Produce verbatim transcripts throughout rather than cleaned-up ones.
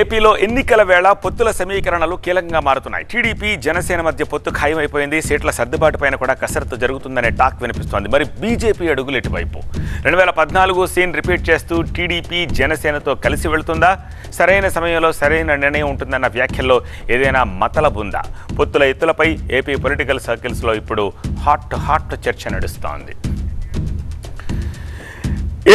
ఏపీలో ఎన్నికల వేళ పొత్తుల సమీకరణలు కీలంగా మారుతున్నాయి. టీడీపీ జనసేన మధ్య పొత్తు ఖాయమైపోయింది. సీట్ల సర్దుబాటుపైన కూడా కసరత్తు జరుగుతుందనే టాక్ వినిపిస్తోంది. మరి బీజేపీ అడుగులు ఎటువైపు? రెండు వేల పద్నాలుగు సీన్ రిపీట్ చేస్తూ టీడీపీ జనసేనతో కలిసి వెళ్తుందా? సరైన సమయంలో సరైన నిర్ణయం ఉంటుందన్న వ్యాఖ్యల్లో ఏదైనా మతలబుందా? పొత్తుల ఎత్తులపై ఏపీ పొలిటికల్ సర్కిల్స్లో ఇప్పుడు హాట్ హాట్ చర్చ నడుస్తోంది.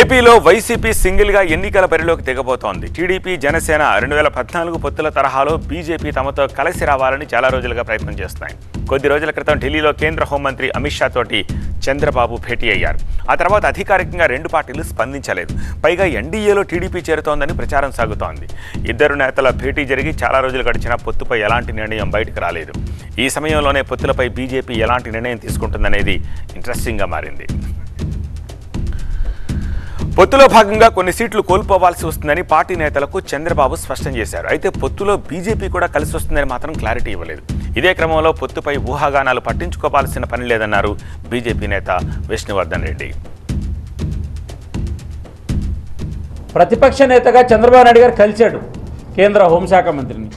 ఏపీలో వైసీపీ సింగిల్గా ఎన్నికల బరిలోకి దిగబోతోంది. టీడీపీ జనసేన రెండు వేల పద్నాలుగు పొత్తుల తరహాలో బీజేపీ తమతో కలిసి రావాలని చాలా రోజులుగా ప్రయత్నం చేస్తున్నాయి. కొద్ది రోజుల క్రితం ఢిల్లీలో కేంద్ర హోంమంత్రి అమిత్ షా తోటి చంద్రబాబు భేటీ అయ్యారు. ఆ తర్వాత అధికారికంగా రెండు పార్టీలు స్పందించలేదు. పైగా ఎన్డీఏలో టీడీపీ చేరుతోందని ప్రచారం సాగుతోంది. ఇద్దరు నేతల భేటీ జరిగి చాలా రోజులు గడిచినా పొత్తుపై ఎలాంటి నిర్ణయం బయటకు రాలేదు. ఈ సమయంలోనే పొత్తులపై బీజేపీ ఎలాంటి నిర్ణయం తీసుకుంటుందనేది ఇంట్రెస్టింగ్గా మారింది. పొత్తులో భాగంగా కొన్ని సీట్లు కోల్పోవాల్సి వస్తుందని పార్టీ నేతలకు చంద్రబాబు స్పష్టం చేశారు. అయితే పొత్తులో బీజేపీ కూడా కలిసి వస్తుందని మాత్రం క్లారిటీ ఇవ్వలేదు. ఇదే క్రమంలో పొత్తుపై ఊహాగానాలు పట్టించుకోవాల్సిన పని లేదన్నారు బీజేపీ నేత విష్ణువర్ధన్ రెడ్డి. ప్రతిపక్ష నేతగా చంద్రబాబు నాయుడు గారు కలిశాడు కేంద్ర హోంశాఖ మంత్రిని.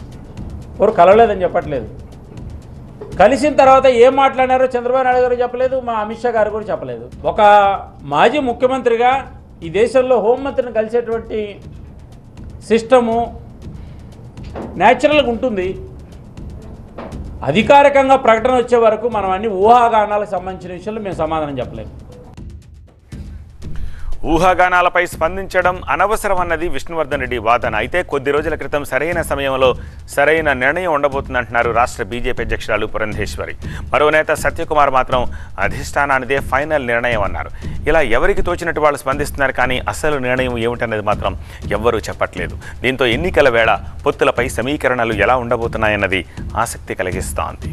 ఎవరు కలవలేదని చెప్పట్లేదు. కలిసిన తర్వాత ఏం మాట్లాడారో చంద్రబాబు నాయుడు గారు చెప్పలేదు, మా అమిత్ షా గారు కూడా చెప్పలేదు. ఒక మాజీ ముఖ్యమంత్రిగా ఈ దేశంలో హోంమంత్రిని కలిసేటువంటి సిస్టము న్యాచురల్గా ఉంటుంది. అధికారికంగా ప్రకటన వచ్చే వరకు మనం అన్ని ఊహాగానాలకు సంబంధించిన విషయంలో మేము సమాధానం చెప్పలేము. ఊహాగానాలపై స్పందించడం అనవసరం అన్నది విష్ణువర్ధన్ రెడ్డి వాదన. అయితే కొద్ది రోజుల క్రితం సరైన సమయంలో సరైన నిర్ణయం ఉండబోతుందంటున్నారు రాష్ట్ర బీజేపీ అధ్యక్షురాలు పురంధేశ్వరి. మరో నేత సత్యకుమార్ మాత్రం అధిష్టానానిదే ఫైనల్ నిర్ణయం అన్నారు. ఇలా ఎవరికి తోచినట్టు వాళ్ళు స్పందిస్తున్నారు. కానీ అసలు నిర్ణయం ఏమిటనేది మాత్రం ఎవ్వరూ చెప్పట్లేదు. దీంతో ఎన్నికల వేళ పొత్తులపై సమీకరణలు ఎలా ఉండబోతున్నాయన్నది ఆసక్తి కలిగిస్తోంది.